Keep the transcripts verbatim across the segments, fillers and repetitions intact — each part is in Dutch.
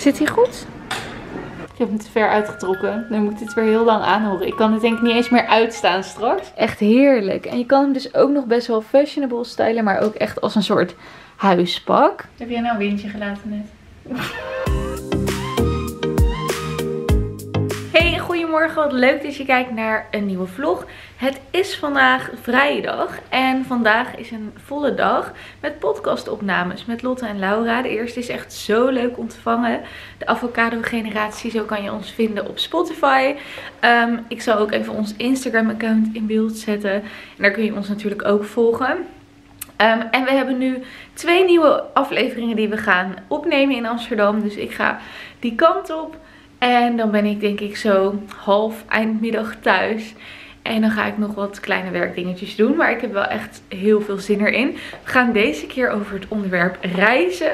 Zit hij goed? Ik heb hem te ver uitgetrokken. Dan moet ik dit weer heel lang aanhoren. Ik kan het denk ik niet eens meer uitstaan straks. Echt heerlijk. En je kan hem dus ook nog best wel fashionable stylen. Maar ook echt als een soort huispak. Heb jij nou een windje gelaten net? Hey, goedemorgen. Wat leuk dat je kijkt naar een nieuwe vlog. Het is vandaag vrijdag en vandaag is een volle dag met podcastopnames met Lotte en Laura. De eerste is echt zo leuk ontvangen. De avocado generatie, zo kan je ons vinden op Spotify. Um, ik zal ook even ons Instagram account in beeld zetten. En daar kun je ons natuurlijk ook volgen. Um, en we hebben nu twee nieuwe afleveringen die we gaan opnemen in Amsterdam. Dus ik ga die kant op. En dan ben ik denk ik zo half eindmiddag thuis. En dan ga ik nog wat kleine werkdingetjes doen. Maar ik heb wel echt heel veel zin erin. We gaan deze keer over het onderwerp reizen.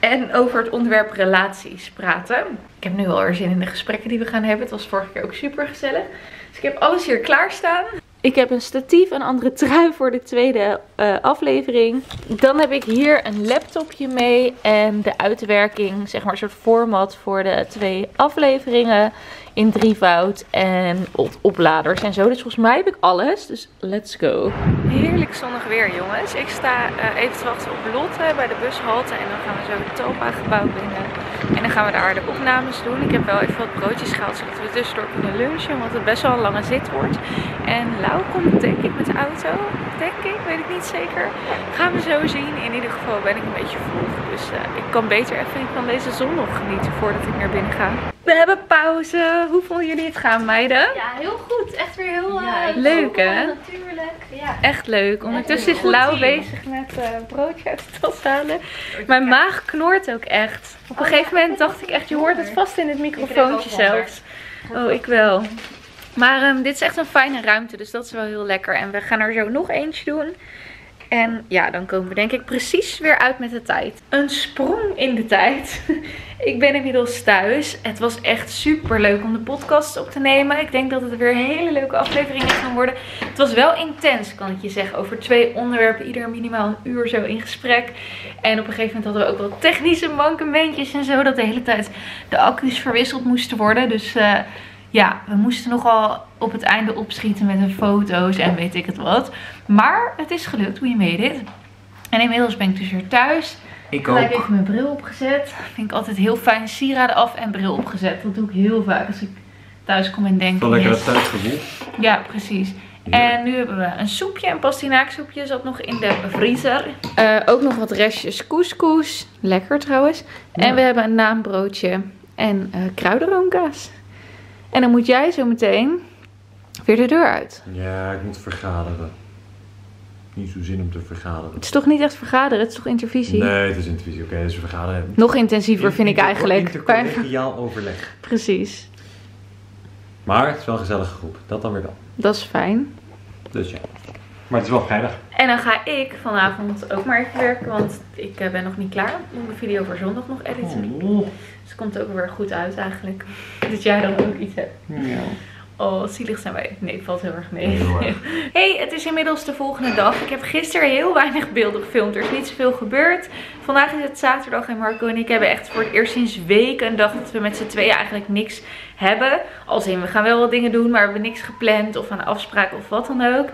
En over het onderwerp relaties praten. Ik heb nu al er zin in de gesprekken die we gaan hebben. Het was vorige keer ook super gezellig. Dus ik heb alles hier klaarstaan. Ik heb een statief, een andere trui voor de tweede uh, aflevering. Dan heb ik hier een laptopje mee en de uitwerking, zeg maar een soort format voor de twee afleveringen in drievoud en op opladers en zo. Dus volgens mij heb ik alles, dus let's go. Heerlijk zonnig weer jongens. Ik sta uh, even te wachten op Lotte bij de bushalte en dan gaan we zo het Topa-gebouw binnen. En dan gaan we daar de opnames doen. Ik heb wel even wat broodjes gehaald zodat we tussendoor kunnen lunchen, want het best wel een lange zit wordt. En Lau komt denk ik met de auto, denk ik, weet ik niet zeker. Gaan we zo zien. In ieder geval ben ik een beetje vroeg, dus uh, ik kan beter even van deze zon nog genieten voordat ik naar binnen ga. We hebben pauze. Hoe vonden jullie het gaan, meiden? Ja, heel goed. Echt weer heel uh, ja, leuk, hè? Natuurlijk. Ja. Echt leuk. Ondertussen echt is Lau bezig met uh, broodje uit de tas halen. Mijn maag knort ook echt. Op een oh, gegeven ja. moment dacht ik echt, je hoort het vast in het microfoontje zelfs. Oh, ik wel. Maar um, dit is echt een fijne ruimte, dus dat is wel heel lekker. En we gaan er zo nog eentje doen. En ja, dan komen we denk ik precies weer uit met de tijd. Een sprong in de tijd. Ik ben inmiddels thuis. Het was echt super leuk om de podcast op te nemen. Ik denk dat het weer hele leuke afleveringen gaan worden. Het was wel intens, kan ik je zeggen. Over twee onderwerpen, ieder minimaal een uur zo in gesprek. En op een gegeven moment hadden we ook wel technische mankementjes en zo. Dat de hele tijd de accu's verwisseld moesten worden. Dus uh, ja, we moesten nogal op het einde opschieten met de foto's en weet ik het wat. Maar het is gelukt, we made it. En inmiddels ben ik dus weer thuis. Ik ook. Ik heb even mijn bril opgezet. Vind ik altijd heel fijn. Sieraden af en bril opgezet. Dat doe ik heel vaak als ik thuis kom en denk. Wel lekker het thuisgevoel. Ja, precies. En nu hebben we een soepje. Een pastinaaksoepje zat nog in de vriezer. Uh, ook nog wat restjes couscous. Lekker trouwens. Ja. En we hebben een naanbroodje en uh, kruidenroomkaas. En dan moet jij zo meteen weer de deur uit. Ja, ik moet vergaderen. Niet zo zin om te vergaderen. Het is toch niet echt vergaderen, het is toch intervisie? Nee, het is intervisie. Oké, okay, dus vergaderen. Nog intensiever inter vind ik eigenlijk. Intercollegiaal overleg. Precies. Maar het is wel een gezellige groep. Dat dan weer wel. Dat is fijn. Dus ja. Maar het is wel vrijdag. En dan ga ik vanavond ook maar even werken, want ik ben nog niet klaar. Ik moet mijn video voor zondag nog editen. Oh. Dus het komt ook weer goed uit eigenlijk. Dat jij dan ook iets hebt. Ja. Oh, zielig zijn wij. Nee, het valt heel erg mee. Hey, het is inmiddels de volgende dag. Ik heb gisteren heel weinig beelden gefilmd. Er is niet zoveel gebeurd. Vandaag is het zaterdag en Marco en ik hebben echt voor het eerst sinds weken een dag dat we met z'n tweeën eigenlijk niks hebben. Als in, we gaan wel wat dingen doen, maar we hebben niks gepland of aan afspraken of wat dan ook.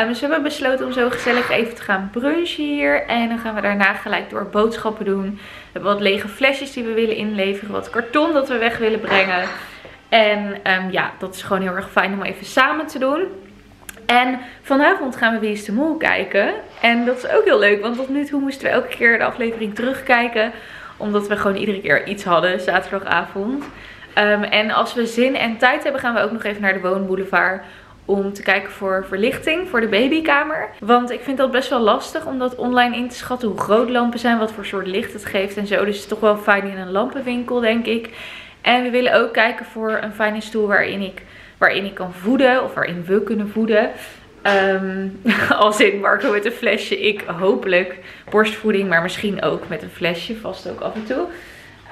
Um, dus we hebben besloten om zo gezellig even te gaan brunchen hier. En dan gaan we daarna gelijk door boodschappen doen. We hebben wat lege flesjes die we willen inleveren. Wat karton dat we weg willen brengen. En um, ja, dat is gewoon heel erg fijn om even samen te doen. En vanavond gaan we Wie is de Mol kijken. En dat is ook heel leuk, want tot nu toe moesten we elke keer de aflevering terugkijken. Omdat we gewoon iedere keer iets hadden, zaterdagavond. Um, en als we zin en tijd hebben, gaan we ook nog even naar de Woonboulevard. Om te kijken voor verlichting, voor de babykamer. Want ik vind dat best wel lastig om dat online in te schatten. Hoe groot lampen zijn, wat voor soort licht het geeft en zo. Dus het is toch wel fijn in een lampenwinkel, denk ik. En we willen ook kijken voor een fijne stoel waarin ik, waarin ik kan voeden. Of waarin we kunnen voeden. Um, als in Marco met een flesje. Ik hopelijk borstvoeding, maar misschien ook met een flesje. Vast ook af en toe.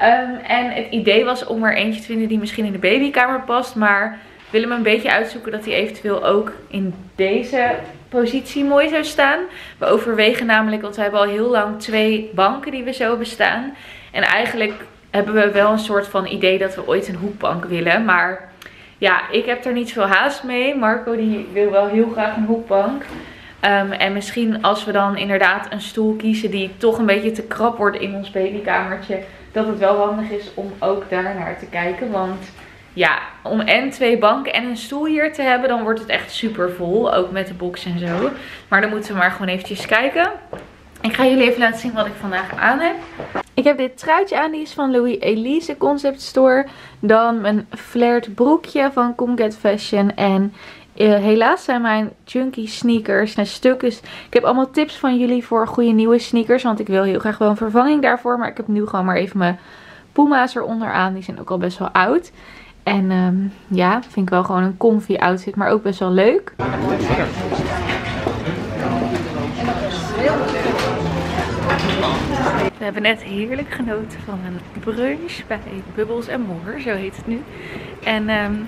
Um, en het idee was om er eentje te vinden die misschien in de babykamer past. Maar we willen hem een beetje uitzoeken dat hij eventueel ook in deze positie mooi zou staan. We overwegen namelijk, want we hebben al heel lang twee banken die we zo bestaan. En eigenlijk... hebben we wel een soort van idee dat we ooit een hoekbank willen. Maar ja, ik heb er niet veel haast mee. Marco die wil wel heel graag een hoekbank. Um, en misschien als we dan inderdaad een stoel kiezen die toch een beetje te krap wordt in ons babykamertje. Dat het wel handig is om ook daar naar te kijken. Want ja, om en twee banken en een stoel hier te hebben, dan wordt het echt super vol. Ook met de box en zo. Maar dan moeten we maar gewoon eventjes kijken. Ik ga jullie even laten zien wat ik vandaag aan heb. Ik heb dit truitje aan, die is van Louis Elise Concept Store. Dan mijn flared broekje van Comget Fashion. En uh, helaas zijn mijn chunky sneakers en stuk. Dus ik heb allemaal tips van jullie voor goede nieuwe sneakers. Want ik wil heel graag wel een vervanging daarvoor. Maar ik heb nu gewoon maar even mijn Puma's eronder aan. Die zijn ook al best wel oud. En um, ja, vind ik wel gewoon een comfy outfit. Maar ook best wel leuk. We hebben net heerlijk genoten van een brunch bij Bubbles en More, zo heet het nu. En um,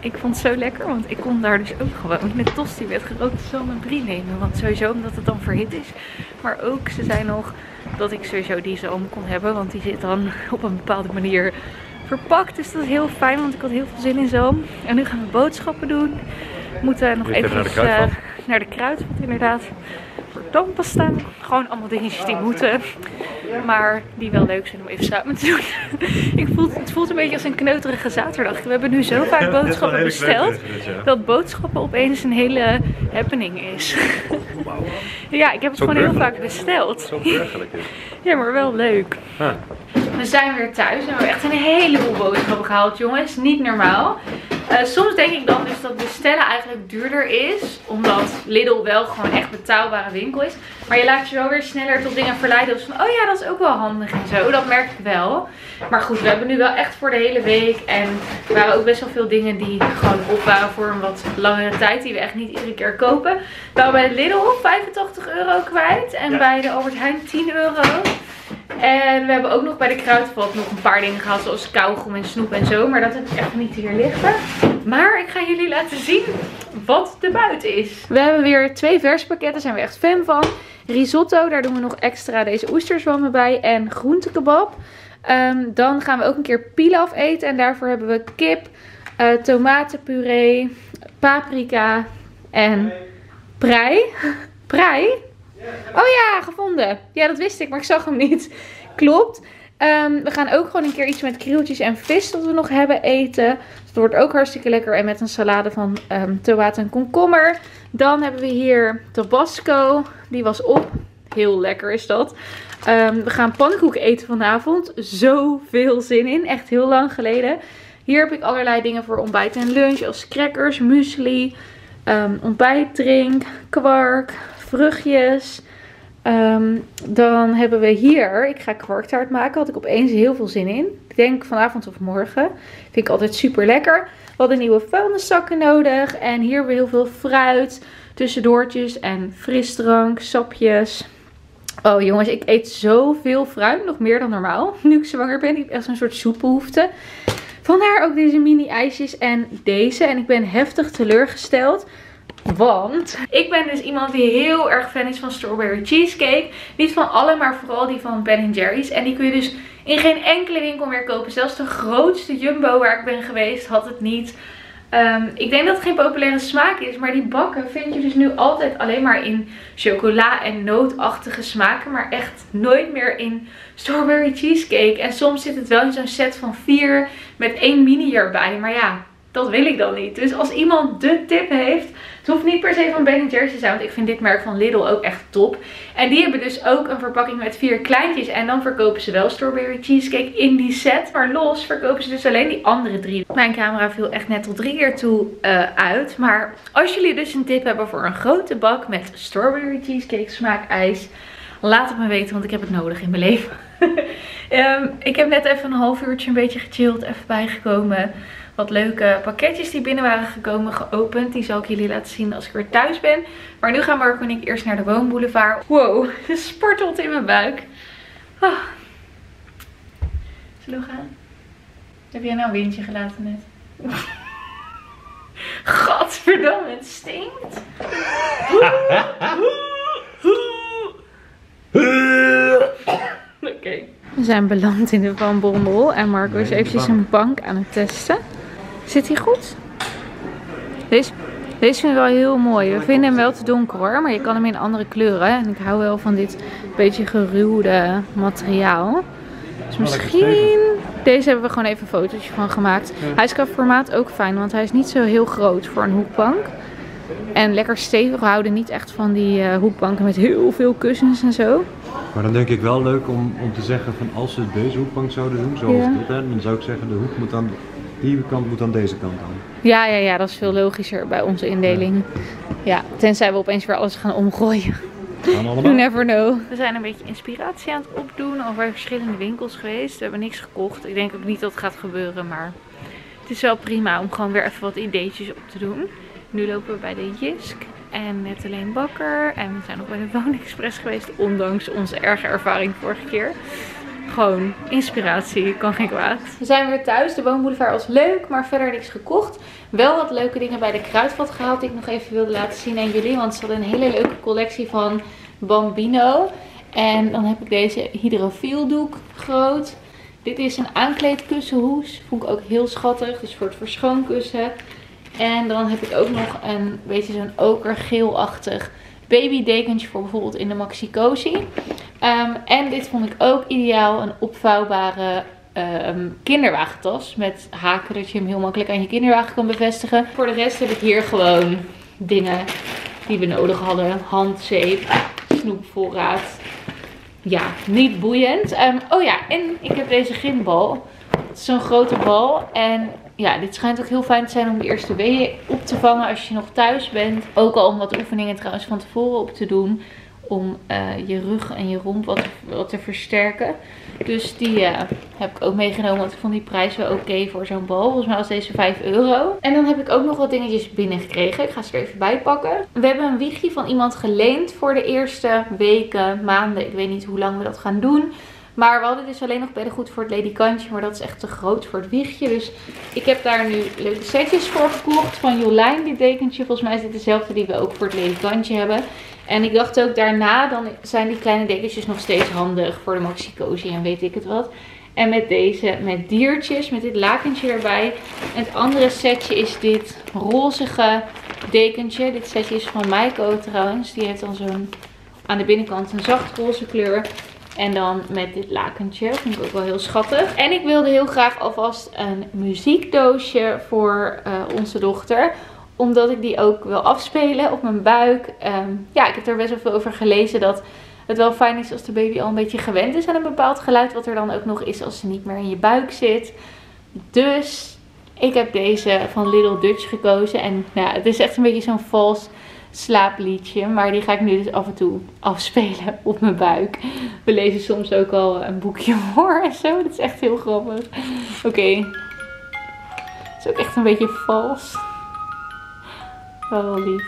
ik vond het zo lekker, want ik kon daar dus ook gewoon met tosti met gerookte zalm brie nemen. Want sowieso omdat het dan verhit is. Maar ook, ze zei nog dat ik sowieso die zalm kon hebben, want die zit dan op een bepaalde manier verpakt. Dus dat is heel fijn, want ik had heel veel zin in zalm. En nu gaan we boodschappen doen. We moeten nog even naar de Kruidvat, uh, naar de Kruidvat inderdaad. Voor tandpasta. Gewoon allemaal dingetjes die moeten. Maar die wel leuk zijn om even samen te doen. Ik voel, het voelt een beetje als een kneuterige zaterdag. We hebben nu zo vaak boodschappen besteld. Dat boodschappen opeens een hele happening is. Ja, ik heb het gewoon heel vaak besteld. Zo burgerlijk is. Ja, maar wel leuk. We zijn weer thuis en we hebben echt een heleboel boodschappen gehaald, jongens. Niet normaal. Uh, soms denk ik dan dus dat bestellen eigenlijk duurder is. Omdat Lidl wel gewoon echt betaalbare winkel is. Maar je laat je wel weer sneller tot dingen verleiden. Dus van, oh ja, dat is ook wel handig en zo. Dat merk ik wel. Maar goed, we hebben nu wel echt voor de hele week. En er waren ook best wel veel dingen die gewoon op waren voor een wat langere tijd. Die we echt niet iedere keer kopen. We waren bij Lidl vijfentachtig euro kwijt. En ja, bij de Albert Heijn tien euro. En we hebben ook nog bij de Kruidvat nog een paar dingen gehad. Zoals kauwgom en snoep en zo. Maar dat heb ik echt niet hier liggen. Maar ik ga jullie laten zien wat de buiten is. We hebben weer twee verspakketten. Daar zijn we echt fan van. Risotto, daar doen we nog extra deze oesterzwammen bij. En groentekebab. Um, dan gaan we ook een keer pilaf eten. En daarvoor hebben we kip, uh, tomatenpuree, paprika en prei. Prei? Oh ja, gevonden. Ja, dat wist ik, maar ik zag hem niet. Klopt. Um, we gaan ook gewoon een keer iets met krieltjes en vis dat we nog hebben eten. Dus dat wordt ook hartstikke lekker. En met een salade van um, tomaten en komkommer. Dan hebben we hier tabasco. Die was op. Heel lekker is dat. Um, we gaan pannenkoeken eten vanavond. Zoveel zin in. Echt heel lang geleden. Hier heb ik allerlei dingen voor ontbijt en lunch. Als crackers, muesli, um, ontbijtdrink, kwark, vruchtjes. Um, dan hebben we hier, ik ga kwarktaart maken, had ik opeens heel veel zin in. Ik denk vanavond of morgen. Vind ik altijd super lekker. We hadden nieuwe vuilniszakken nodig. En hier hebben we heel veel fruit, tussendoortjes en frisdrank, sapjes. Oh jongens, ik eet zoveel fruit, nog meer dan normaal. Nu ik zwanger ben, ik heb echt zo'n soort soepbehoefte. Vandaar ook deze mini ijsjes en deze. En ik ben heftig teleurgesteld. Want ik ben dus iemand die heel erg fan is van strawberry cheesecake. Niet van alle, maar vooral die van Ben en Jerry's. En die kun je dus in geen enkele winkel meer kopen. Zelfs de grootste Jumbo waar ik ben geweest had het niet. Um, ik denk dat het geen populaire smaak is. Maar die bakken vind je dus nu altijd alleen maar in chocola en nootachtige smaken. Maar echt nooit meer in strawberry cheesecake. En soms zit het wel in zo'n set van vier met één mini erbij. Maar ja, dat wil ik dan niet. Dus als iemand de tip heeft, het hoeft niet per se van Ben en Jerry's te zijn. Want ik vind dit merk van Lidl ook echt top. En die hebben dus ook een verpakking met vier kleintjes. En dan verkopen ze wel strawberry cheesecake in die set. Maar los verkopen ze dus alleen die andere drie. Mijn camera viel echt net tot drie keer toe uh, uit. Maar als jullie dus een tip hebben voor een grote bak met strawberry cheesecake smaakijs, laat het me weten, want ik heb het nodig in mijn leven. um, ik heb net even een half uurtje een beetje gechilled. Even bijgekomen. Wat leuke pakketjes die binnen waren gekomen, geopend. Die zal ik jullie laten zien als ik weer thuis ben. Maar nu gaan Marco en ik eerst naar de woonboulevard. Wow, het spartelt in mijn buik. Oh. Zullen we gaan? Heb jij nou een windje gelaten net? Godverdomme, het stinkt. Oké. Okay. We zijn beland in de Van Bommel en Marco nee, is eventjes een bank aan het testen. Zit hij goed? Deze, deze vind ik wel heel mooi. We vinden hem wel te donker hoor, maar je kan hem in andere kleuren. En ik hou wel van dit beetje geruwde materiaal. Dus misschien... Deze hebben we gewoon even een fotootje van gemaakt. Hij is qua formaat ook fijn, want hij is niet zo heel groot voor een hoekbank. En lekker stevig, we houden niet echt van die uh, hoekbanken met heel veel kussens en zo. Maar dan denk ik wel leuk om, om te zeggen van als ze deze hoekbank zouden doen, zoals ja. dit, hè, dan zou ik zeggen de hoek moet aan die kant moet aan deze kant aan. Ja, ja, ja, dat is veel logischer bij onze indeling. Ja, ja, tenzij we opeens weer alles gaan omgooien. You never know. We zijn een beetje inspiratie aan het opdoen over verschillende winkels geweest. We hebben niks gekocht. Ik denk ook niet dat het gaat gebeuren, maar het is wel prima om gewoon weer even wat ideetjes op te doen. Nu lopen we bij de Jysk en met de Leen Bakker. En we zijn nog bij de WoonExpress geweest, ondanks onze erge ervaring vorige keer. Gewoon inspiratie, kan geen kwaad. We zijn weer thuis. De woonboulevard was leuk, maar verder niks gekocht. Wel wat leuke dingen bij de Kruidvat gehaald die ik nog even wilde laten zien aan jullie. Want ze hadden een hele leuke collectie van Bambino. En dan heb ik deze hydrofieldoek groot. Dit is een aankleedkussenhoes. Vond ik ook heel schattig, dus voor het verschoonkussen. En dan heb ik ook nog een beetje zo'n okergeelachtig babydekentje voor bijvoorbeeld in de Maxi Cosi. Um, en dit vond ik ook ideaal. Een opvouwbare um, kinderwagentas. Met haken dat je hem heel makkelijk aan je kinderwagen kan bevestigen. Voor de rest heb ik hier gewoon dingen die we nodig hadden. Handzeep, snoepvoorraad. Ja, niet boeiend. Um, oh ja, en ik heb deze gymbal. Het is zo'n grote bal. En ja, dit schijnt ook heel fijn te zijn om de eerste weeën op te vangen als je nog thuis bent. Ook al om wat oefeningen trouwens van tevoren op te doen. Om uh, je rug en je romp wat, wat te versterken. Dus die uh, heb ik ook meegenomen. Want ik vond die prijs wel oké okay voor zo'n bal. Volgens mij was deze vijf euro. En dan heb ik ook nog wat dingetjes binnengekregen. Ik ga ze er even bij pakken. We hebben een wiegje van iemand geleend voor de eerste weken, maanden. Ik weet niet hoe lang we dat gaan doen. Maar we hadden dus alleen nog beddengoed voor het ledikantje. Maar dat is echt te groot voor het wiegje. Dus ik heb daar nu leuke setjes voor gekocht. Van Jolijn, dit dekentje. Volgens mij is dit dezelfde die we ook voor het ledikantje hebben. En ik dacht ook daarna, dan zijn die kleine dekentjes nog steeds handig. Voor de Maxi Cosi en weet ik het wat. En met deze, met diertjes. Met dit lakentje erbij. En het andere setje is dit rozige dekentje. Dit setje is van Maiko trouwens. Die heeft dan zo'n aan de binnenkant een zacht roze kleur. En dan met dit lakentje. Vind ik ook wel heel schattig. En ik wilde heel graag alvast een muziekdoosje voor uh, onze dochter. Omdat ik die ook wil afspelen op mijn buik. Um, ja, ik heb er best wel veel over gelezen dat het wel fijn is als de baby al een beetje gewend is aan een bepaald geluid. Wat er dan ook nog is als ze niet meer in je buik zit. Dus ik heb deze van Little Dutch gekozen. En nou, het is echt een beetje zo'n vals slaapliedje. Maar die ga ik nu dus af en toe afspelen op mijn buik. We lezen soms ook al een boekje voor en zo. Dat is echt heel grappig. Oké. Okay. Het is ook echt een beetje vals. Wel wel lief.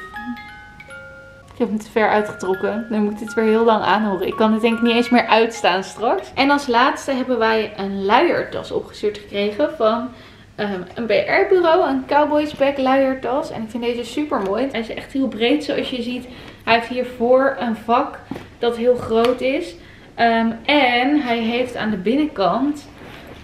Ik heb hem te ver uitgetrokken. Nu moet ik dit weer heel lang aanhoren. Ik kan het denk ik niet eens meer uitstaan straks. En als laatste hebben wij een luiertas opgestuurd gekregen van... Um, een B R-bureau, een cowboysback luiertas. En ik vind deze super mooi. Hij is echt heel breed zoals je ziet. Hij heeft hiervoor een vak dat heel groot is. Um, en hij heeft aan de binnenkant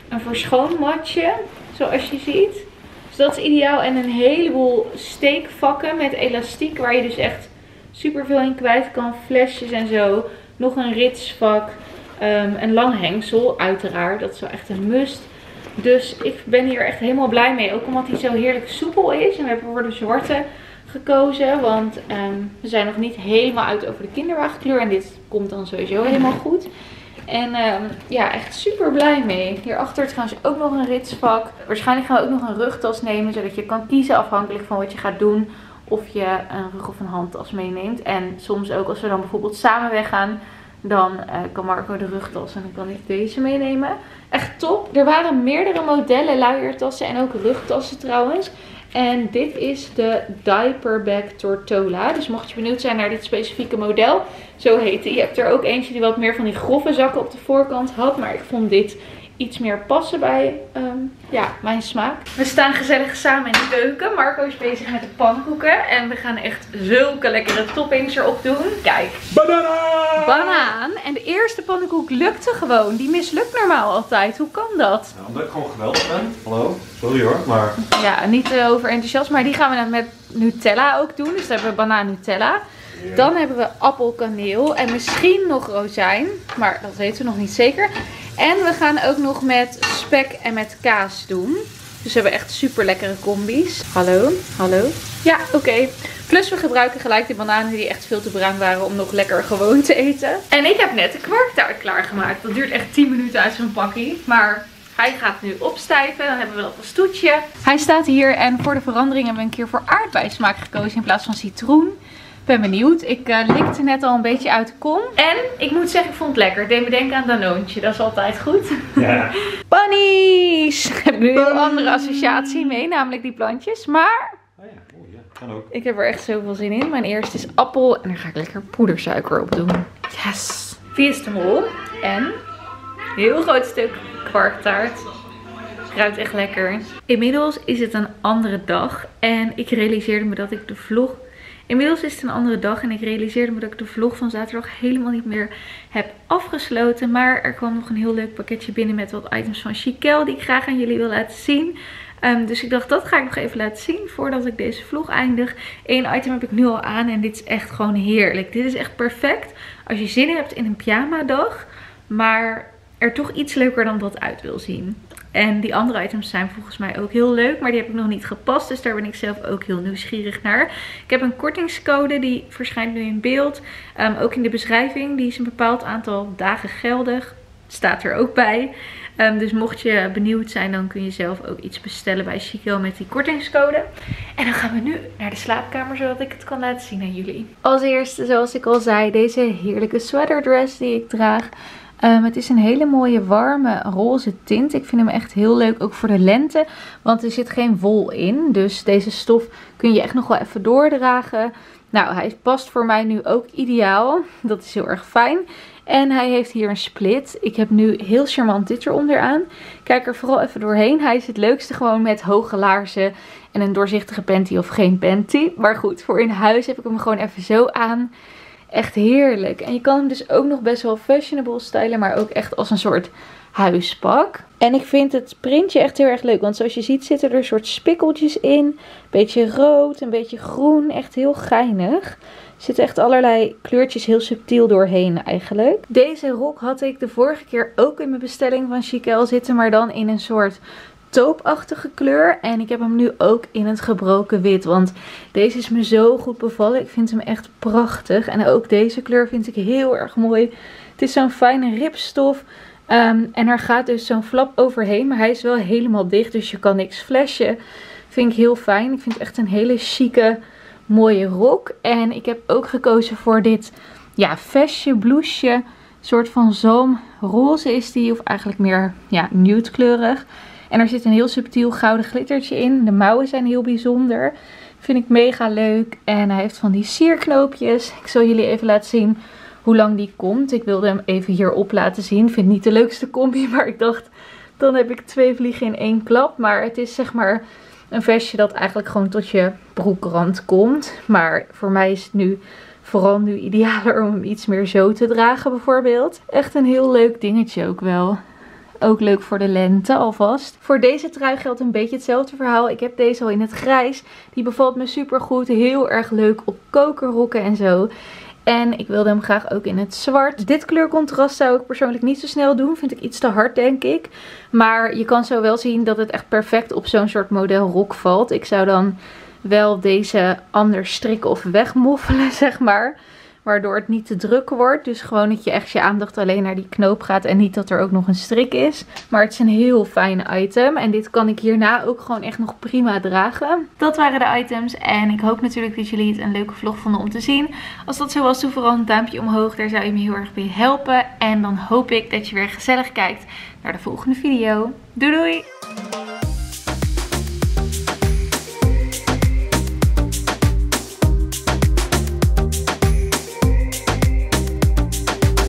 een verschoonmatje, zoals je ziet. Dus dat is ideaal. En een heleboel steekvakken met elastiek waar je dus echt super veel in kwijt kan. Flesjes en zo. Nog een ritsvak. Um, een lang hengsel, uiteraard. Dat is wel echt een must. Dus ik ben hier echt helemaal blij mee. Ook omdat hij zo heerlijk soepel is. En we hebben voor de zwarte gekozen. Want um, we zijn nog niet helemaal uit over de kinderwagenkleur. En dit komt dan sowieso helemaal goed. En um, ja, echt super blij mee. Hierachter trouwens ook nog een ritsvak. Waarschijnlijk gaan we ook nog een rugtas nemen. Zodat je kan kiezen afhankelijk van wat je gaat doen. Of je een rug- of een handtas meeneemt. En soms ook als we dan bijvoorbeeld samen weggaan. Dan uh, kan Marco de rugtas en dan kan ik deze meenemen. Echt top. Er waren meerdere modellen luiertassen en ook rugtassen trouwens. En dit is de Diaperbag Tortola. Dus mocht je benieuwd zijn naar dit specifieke model. Zo heet die. Je hebt er ook eentje die wat meer van die grove zakken op de voorkant had. Maar ik vond dit iets meer passen bij um, Ja, mijn smaak. We staan gezellig samen in de keuken. Marco is bezig met de pannenkoeken. En we gaan echt zulke lekkere toppings erop doen. Kijk. Banaan! Banaan. En de eerste pannenkoek lukte gewoon. Die mislukt normaal altijd. Hoe kan dat? Nou, omdat ik gewoon geweldig ben. Hallo. Sorry hoor, maar... Ja, niet uh, overenthousiast. Maar die gaan we dan met Nutella ook doen. Dus dan hebben we banaan Nutella. Yeah. Dan hebben we appelkaneel. En misschien nog rozijn. Maar dat weten we nog niet zeker. En we gaan ook nog met spek en met kaas doen. Dus we hebben echt super lekkere combi's. Hallo, hallo. Ja, oké. Okay. Plus we gebruiken gelijk de bananen die echt veel te bruin waren om nog lekker gewoon te eten. En ik heb net de kwarktaart klaargemaakt. Dat duurt echt tien minuten uit zo'n pakkie. Maar hij gaat nu opstijven. Dan hebben we dat als toetje. Hij staat hier en voor de verandering hebben we een keer voor aardbeismaak gekozen in plaats van citroen. Ik ben benieuwd. Ik uh, likte net al een beetje uit de kom. En ik moet zeggen, ik vond het lekker. Ik deed me denken aan Danoontje. Dat is altijd goed. Ja. Bunnies! Ik heb nu een heel andere associatie mee, namelijk die plantjes. Maar... Oh ja. Oh ja. Kan ook. Ik heb er echt zoveel zin in. Mijn eerste is appel en daar ga ik lekker poedersuiker op doen. Yes! Fiestemol en een heel groot stuk kwarktaart. Ruikt echt lekker. Inmiddels is het een andere dag en ik realiseerde me dat ik de vlog... Inmiddels is het een andere dag en ik realiseerde me dat ik de vlog van zaterdag helemaal niet meer heb afgesloten. Maar er kwam nog een heel leuk pakketje binnen met wat items van Chiquelle die ik graag aan jullie wil laten zien. Um, dus ik dacht, dat ga ik nog even laten zien voordat ik deze vlog eindig. Eén item heb ik nu al aan en dit is echt gewoon heerlijk. Dit is echt perfect als je zin hebt in een pyjama dag, maar er toch iets leuker dan dat uit wil zien. En die andere items zijn volgens mij ook heel leuk. Maar die heb ik nog niet gepast. Dus daar ben ik zelf ook heel nieuwsgierig naar. Ik heb een kortingscode. Die verschijnt nu in beeld. Um, ook in de beschrijving. Die is een bepaald aantal dagen geldig. Staat er ook bij. Um, dus mocht je benieuwd zijn. Dan kun je zelf ook iets bestellen bij Chiquelle met die kortingscode. En dan gaan we nu naar de slaapkamer. Zodat ik het kan laten zien aan jullie. Als eerste, zoals ik al zei. Deze heerlijke sweaterdress die ik draag. Um, het is een hele mooie warme roze tint. Ik vind hem echt heel leuk, ook voor de lente. Want er zit geen wol in. Dus deze stof kun je echt nog wel even doordragen. Nou, hij past voor mij nu ook ideaal. Dat is heel erg fijn. En hij heeft hier een split. Ik heb nu heel charmant dit eronder aan. Kijk er vooral even doorheen. Hij is het leukste gewoon met hoge laarzen en een doorzichtige panty of geen panty. Maar goed, voor in huis heb ik hem gewoon even zo aan. Echt heerlijk. En je kan hem dus ook nog best wel fashionable stylen. Maar ook echt als een soort huispak. En ik vind het printje echt heel erg leuk. Want zoals je ziet zitten er soort spikkeltjes in. Beetje rood, een beetje groen. Echt heel geinig. Er zitten echt allerlei kleurtjes heel subtiel doorheen eigenlijk. Deze rok had ik de vorige keer ook in mijn bestelling van Chiquelle zitten. Maar dan in een soort... taupe-achtige kleur. En ik heb hem nu ook in het gebroken wit. Want deze is me zo goed bevallen. Ik vind hem echt prachtig. En ook deze kleur vind ik heel erg mooi. Het is zo'n fijne ribstof. Um, en er gaat dus zo'n flap overheen. Maar hij is wel helemaal dicht. Dus je kan niks flashen. Vind ik heel fijn. Ik vind het echt een hele chique, mooie rok. En ik heb ook gekozen voor dit ja, vestje, blouseje. Een soort van zalmroze is die. Of eigenlijk meer ja, nude kleurig. En er zit een heel subtiel gouden glittertje in. De mouwen zijn heel bijzonder. Vind ik mega leuk. En hij heeft van die sierknoopjes. Ik zal jullie even laten zien hoe lang die komt. Ik wilde hem even hierop laten zien. Vind niet de leukste combi. Maar ik dacht, dan heb ik twee vliegen in één klap. Maar het is zeg maar een vestje dat eigenlijk gewoon tot je broekrand komt. Maar voor mij is het nu... Vooral nu idealer om hem iets meer zo te dragen bijvoorbeeld. Echt een heel leuk dingetje ook wel. Ook leuk voor de lente alvast. Voor deze trui geldt een beetje hetzelfde verhaal. Ik heb deze al in het grijs. Die bevalt me super goed. Heel erg leuk op kokerrokken en zo. En ik wilde hem graag ook in het zwart. Dit kleurcontrast zou ik persoonlijk niet zo snel doen. Vind ik iets te hard, denk ik. Maar je kan zo wel zien dat het echt perfect op zo'n soort modelrok valt. Ik zou dan wel deze anders strikken of wegmoffelen, zeg maar. Waardoor het niet te druk wordt. Dus gewoon dat je echt je aandacht alleen naar die knoop gaat. En niet dat er ook nog een strik is. Maar het is een heel fijn item. En dit kan ik hierna ook gewoon echt nog prima dragen. Dat waren de items. En ik hoop natuurlijk dat jullie het een leuke vlog vonden om te zien. Als dat zo was, doe vooral een duimpje omhoog. Daar zou je me heel erg bij helpen. En dan hoop ik dat je weer gezellig kijkt naar de volgende video. Doei doei!